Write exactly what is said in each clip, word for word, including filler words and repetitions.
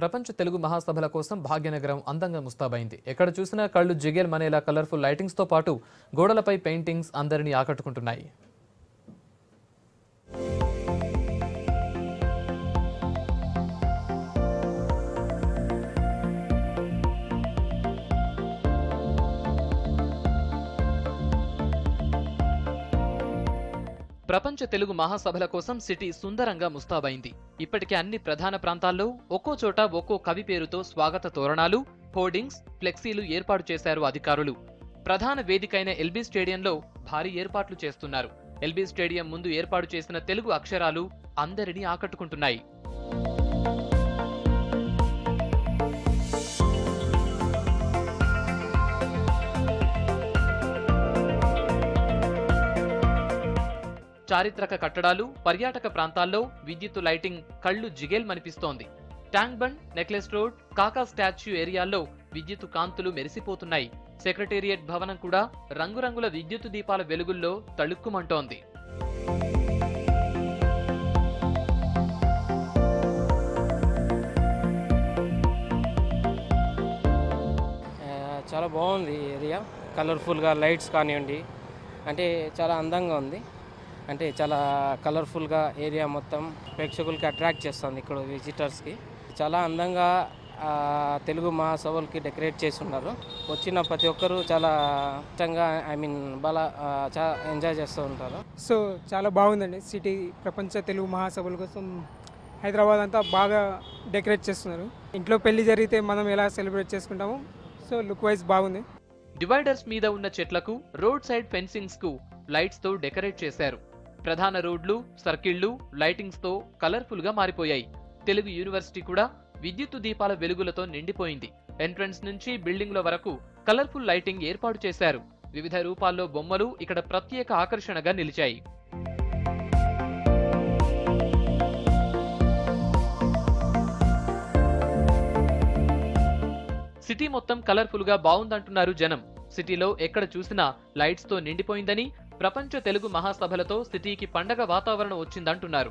ప్రపంచ తెలుగు మహాసభల కోసం భాగ్యనగరం అందంగా ముస్తాబైంది. ఎక్కడ చూసినా కళ్ళు జిగేల్మనేలా కలర్ఫుల్ లైటింగ్స్ తో పాటు గోడలపై పెయింటింగ్స్ అందరిని ఆకట్టుకుంటున్నాయి. ప్రపంచ తెలుగు మహాసభల కోసం సిటీ సుందరంగా ముస్తాబైంది. ఇప్పటికే అన్ని ప్రధాన ప్రాంతాల్లో ఒక్కో చోట ఒక్కో కవి పేరుతో స్వాగత తోరణాలు, హోర్డింగ్స్, ఫ్లెక్సీలు ఏర్పాటు చేశారు అధికారులు. ప్రధాన వేదికైన ఎల్బీ స్టేడియంలో భారీ ఏర్పాట్లు చేస్తున్నారు. ఎల్బీ స్టేడియం ముందు ఏర్పాటు చేసిన తెలుగు అక్షరాలు అందరినీ ఆకట్టుకుంటున్నాయి. చారిత్రక కట్టడాలు, పర్యాటక ప్రాంతాల్లో విద్యుత్ లైటింగ్ కళ్ళు జిగేల్మనిపిస్తోంది. Tank bund, necklace road, Kaka statue ఏరియాల్లో విద్యుత్ కాంతులు మెరిసిపోతున్నాయి. సెక్రటేరియట్ భవనం కూడా రంగురంగుల విద్యుత్ దీపాల వెలుగుల్లో తళుక్కుమంటోంది. చాలా బాగుంది ఏరియా, కలర్ఫుల్గా లైట్స్ కానివ్వండి, అంటే చాలా అందంగా ఉంది. అంటే చాలా కలర్ఫుల్గా ఏరియా మొత్తం ప్రేక్షకులకి అట్రాక్ట్ చేస్తుంది. ఇక్కడ విజిటర్స్కి చాలా అందంగా తెలుగు మహాసభలకి డెకరేట్ చేసి ఉన్నారు. వచ్చిన ప్రతి ఒక్కరూ చాలా ఇష్టంగా ఐ మీన్ బాగా చాలా ఎంజాయ్ చేస్తూ ఉంటారు. సో చాలా బాగుందండి సిటీ. ప్రపంచ తెలుగు మహాసభల కోసం హైదరాబాద్ అంతా బాగా డెకరేట్ చేస్తున్నారు. ఇంట్లో పెళ్లి జరిగితే మనం ఎలా సెలబ్రేట్ చేసుకుంటామో సో లుక్ వైజ్ బాగుంది. డివైడర్స్ మీద ఉన్న చెట్లకు, రోడ్ సైడ్ ఫెన్సింగ్స్కు లైట్స్తో డెకరేట్ చేశారు. ప్రధాన రోడ్లు, సర్కిళ్లు లైటింగ్స్ తో కలర్ఫుల్ గా మారిపోయాయి. తెలుగు యూనివర్సిటీ కూడా విద్యుత్ దీపాల వెలుగులతో నిండిపోయింది. ఎంట్రన్స్ నుంచి బిల్డింగ్ల వరకు కలర్ఫుల్ లైటింగ్ ఏర్పాటు చేశారు. వివిధ రూపాల్లో బొమ్మలు ఇక్కడ ప్రత్యేక ఆకర్షణగా నిలిచాయి. సిటీ మొత్తం కలర్ఫుల్ గా బాగుందంటున్నారు జనం. సిటీలో ఎక్కడ చూసినా లైట్స్ తో నిండిపోయిందని, ప్రపంచ తెలుగు మహాసభలతో సిటీకి పండగ వాతావరణం వచ్చిందంటున్నారు.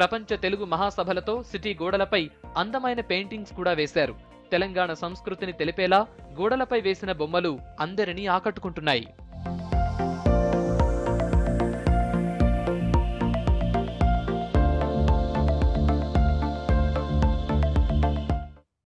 ప్రపంచ తెలుగు మహాసభలతో సిటీ గోడలపై అందమైన పెయింటింగ్స్ కూడా వేశారు. తెలంగాణ సంస్కృతిని తెలిపేలా గోడలపై వేసిన బొమ్మలు అందరినీ ఆకట్టుకుంటున్నాయి.